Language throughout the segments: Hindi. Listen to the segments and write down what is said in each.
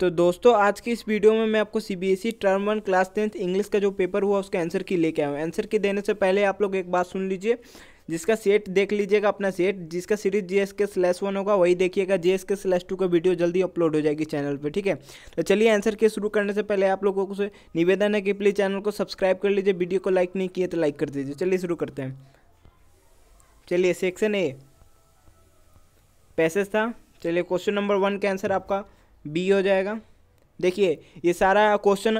तो दोस्तों आज की इस वीडियो में मैं आपको सीबीएसई टर्म 1 क्लास 10 इंग्लिश का जो पेपर हुआ उसके आंसर की लेके आया हूँ। आंसर की देने से पहले आप लोग एक बात सुन लीजिए, जिसका सेट देख लीजिएगा अपना सेट, जिसका सीरीज JSK/1 होगा वही देखिएगा। JSK/2 का वीडियो जल्दी अपलोड हो जाएगी चैनल पे, ठीक है। तो चलिए आंसर के शुरू करने से पहले आप लोगों को निवेदन है कि प्लीज़ चैनल को सब्सक्राइब कर लीजिए, वीडियो को लाइक नहीं किए तो लाइक कर दीजिए। चलिए शुरू करते हैं। चलिए सेक्शन ए पैसेज था। चलिए क्वेश्चन नंबर 1 का आंसर आपका बी हो जाएगा। देखिए ये सारा क्वेश्चन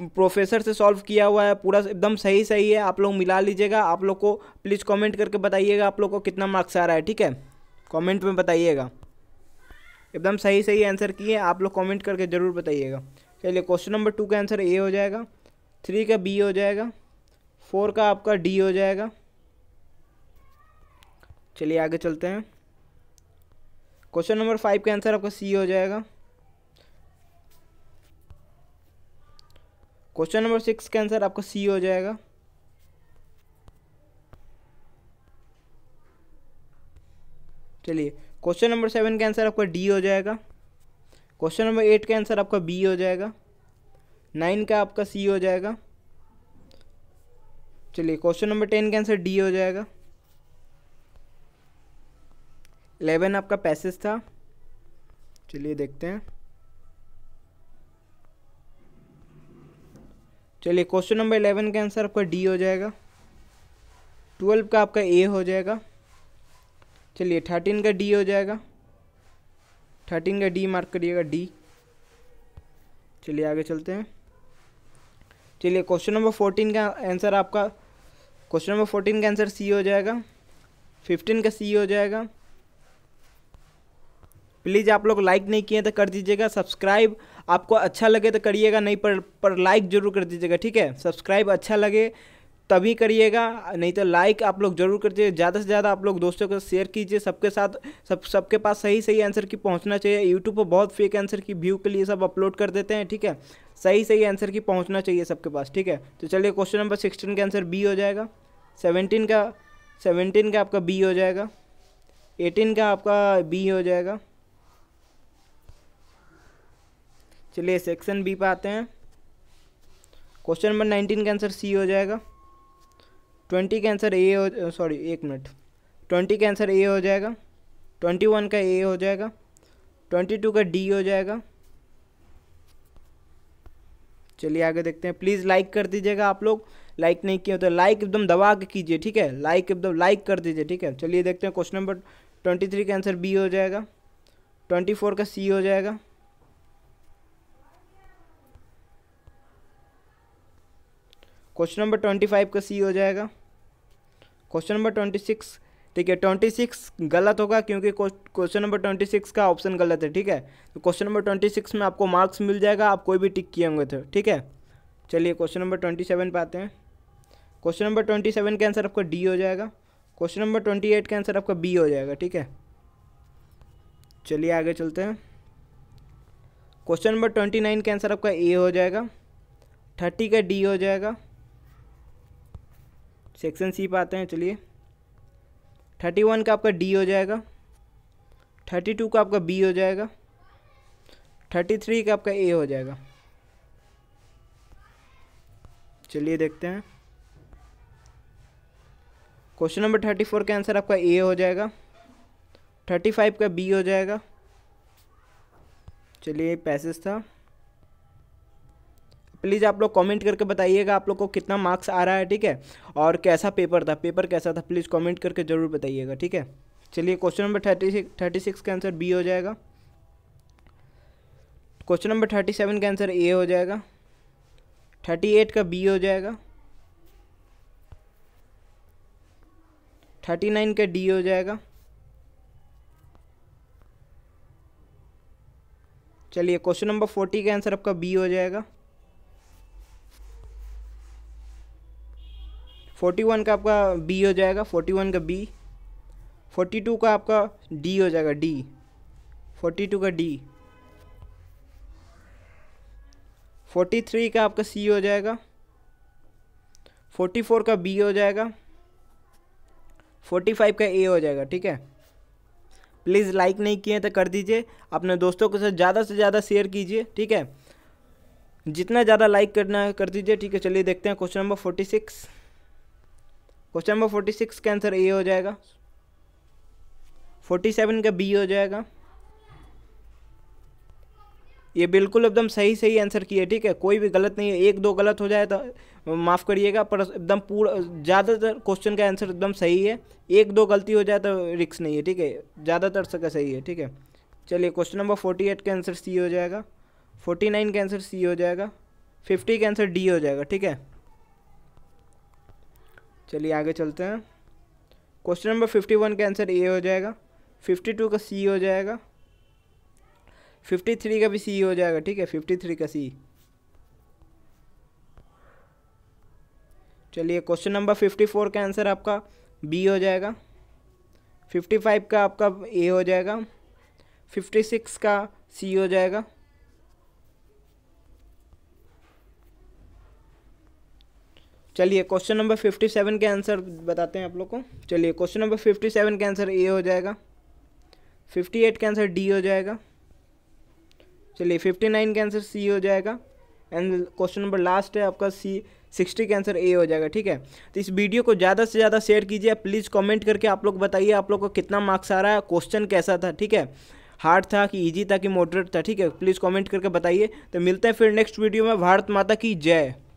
प्रोफेसर से सॉल्व किया हुआ है, पूरा एकदम सही है। आप लोग मिला लीजिएगा। आप लोग को प्लीज़ कमेंट करके बताइएगा आप लोग को कितना मार्क्स आ रहा है, ठीक है। कमेंट में बताइएगा, एकदम सही आंसर किए आप लोग, कमेंट करके ज़रूर बताइएगा। चलिए क्वेश्चन नंबर 2 का आंसर ए हो जाएगा, 3 का बी हो जाएगा, 4 का आपका डी हो जाएगा। चलिए आगे चलते हैं। क्वेश्चन नंबर 5 का आंसर आपका सी हो जाएगा। क्वेश्चन नंबर 6 का आंसर आपका सी हो जाएगा। चलिए क्वेश्चन नंबर 7 का आंसर आपका डी हो जाएगा। क्वेश्चन नंबर 8 का आंसर आपका बी हो जाएगा। 9 का आपका सी हो जाएगा। चलिए क्वेश्चन नंबर 10 का आंसर डी हो जाएगा। 11 आपका पैसेज था। चलिए देखते हैं। चलिए क्वेश्चन नंबर 11 का आंसर आपका डी हो जाएगा। 12 का आपका ए हो जाएगा। चलिए 13 का डी हो जाएगा। 13 का डी मार्क करिएगा, डी। चलिए आगे चलते हैं। चलिए क्वेश्चन नंबर 14 का आंसर आपका, क्वेश्चन नंबर 14 का आंसर सी हो जाएगा। 15 का सी हो जाएगा। प्लीज़ आप लोग लाइक नहीं किए तो कर दीजिएगा। सब्सक्राइब आपको अच्छा लगे तो करिएगा, नहीं पर लाइक ज़रूर कर दीजिएगा, ठीक है। सब्सक्राइब अच्छा लगे तभी करिएगा, नहीं तो लाइक आप लोग ज़रूर कर दीजिए। ज़्यादा से ज़्यादा आप लोग दोस्तों को शेयर कीजिए, सबके साथ सबके पास सही आंसर की पहुंचना चाहिए। यूट्यूब पर बहुत फेक आंसर की व्यू के लिए सब अपलोड कर देते हैं, ठीक है। सही आंसर की पहुँचना चाहिए सबके पास, ठीक है। तो चलिए क्वेश्चन नंबर 16 का आंसर बी हो जाएगा। 17 का आपका बी हो जाएगा। 18 का आपका बी हो जाएगा। चलिए सेक्शन बी पर आते हैं। क्वेश्चन नंबर 19 का आंसर सी हो जाएगा। 20 का आंसर ए हो, सॉरी 1 मिनट, 20 का आंसर ए हो जाएगा। 21 का ए हो जाएगा। 22 का डी हो जाएगा। चलिए आगे देखते हैं। प्लीज़ लाइक कर दीजिएगा आप लोग, लाइक नहीं किए तो लाइक एकदम दबा के कीजिए, ठीक है। लाइक एकदम लाइक कर दीजिए, ठीक है। चलिए देखते हैं। क्वेश्चन नंबर 23 का आंसर बी हो जाएगा। 24 का सी हो जाएगा। क्वेश्चन नंबर 25 का सी हो जाएगा। क्वेश्चन नंबर 26, ठीक है, 26 गलत होगा क्योंकि क्वेश्चन नंबर 26 का ऑप्शन गलत है, ठीक है। तो क्वेश्चन नंबर 26 में आपको मार्क्स मिल जाएगा, आप कोई भी टिक किए होंगे तो, ठीक है। चलिए क्वेश्चन नंबर 27 पे आते हैं। क्वेश्चन नंबर 27 का आंसर आपका डी हो जाएगा। क्वेश्चन नंबर 28 का आंसर आपका बी हो जाएगा, ठीक है। चलिए आगे चलते हैं। क्वेश्चन नंबर 29 का आंसर आपका ए हो जाएगा। 30 का डी हो जाएगा। सेक्शन सी पर आते हैं। चलिए 31 का आपका डी हो जाएगा। 32 का आपका बी हो जाएगा। 33 का आपका ए हो जाएगा। चलिए देखते हैं। क्वेश्चन नंबर 34 का आंसर आपका ए हो जाएगा। 35 का बी हो जाएगा। चलिए पैसेज था। प्लीज़ आप लोग कमेंट करके बताइएगा आप लोग को कितना मार्क्स आ रहा है, ठीक है। और कैसा पेपर था, पेपर कैसा था, प्लीज़ कमेंट करके ज़रूर बताइएगा, ठीक है। चलिए क्वेश्चन नंबर 36 का आंसर बी हो जाएगा। क्वेश्चन नंबर 37 का आंसर ए हो जाएगा। 38 का बी हो जाएगा। 39 का डी हो जाएगा। चलिए क्वेश्चन नंबर 40 का आंसर आपका बी हो जाएगा। 41 का आपका बी हो जाएगा। 41 का बी। 42 का आपका डी हो जाएगा, डी। 42 का डी। 43 का आपका सी हो जाएगा। 44 का बी हो जाएगा। 45 का ए हो जाएगा, ठीक है। प्लीज़ लाइक नहीं किए तो कर दीजिए, अपने दोस्तों के साथ ज़्यादा से ज़्यादा शेयर कीजिए, ठीक है, जितना ज़्यादा लाइक करना है कर दीजिए। ठीक है, चलिए देखते हैं क्वेश्चन नंबर 46। क्वेश्चन नंबर 46 का आंसर ए हो जाएगा, 47 का बी हो जाएगा। ये बिल्कुल एकदम सही सही आंसर किए, ठीक है, कोई भी गलत नहीं है। एक दो गलत हो जाए तो माफ़ करिएगा, पर एकदम पूरा ज़्यादातर क्वेश्चन का आंसर एकदम सही है। एक दो गलती हो जाए तो रिस्क नहीं है, ठीक है, ज़्यादातर सबका सही है। ठीक है, चलिए क्वेश्चन नंबर 48 का आंसर सी हो जाएगा, 49 का आंसर सी हो जाएगा, 50 का आंसर डी हो जाएगा। ठीक है, चलिए आगे चलते हैं। क्वेश्चन नंबर 51 का आंसर ए हो जाएगा, 52 का सी हो जाएगा, 53 का भी सी हो जाएगा। ठीक है, 53 का सी। चलिए क्वेश्चन नंबर 54 का आंसर आपका बी हो जाएगा, 55 का आपका ए हो जाएगा, 56 का सी हो जाएगा। चलिए क्वेश्चन नंबर 57 का आंसर बताते हैं आप लोग को। चलिए क्वेश्चन नंबर 57 का आंसर ए हो जाएगा, 58 का आंसर डी हो जाएगा, चलिए 59 का आंसर सी हो जाएगा, एंड क्वेश्चन नंबर लास्ट है आपका सी, 60 का आंसर ए हो जाएगा। ठीक है, तो इस वीडियो को ज़्यादा से ज़्यादा शेयर कीजिए, प्लीज़ कमेंट करके आप लोग बताइए आप लोग को कितना मार्क्स आ रहा है, क्वेश्चन कैसा था, ठीक है, हार्ड था कि ईजी था कि मॉडरेट था। ठीक है, प्लीज़ कमेंट करके बताइए। तो मिलते हैं फिर नेक्स्ट वीडियो में। भारत माता की जय।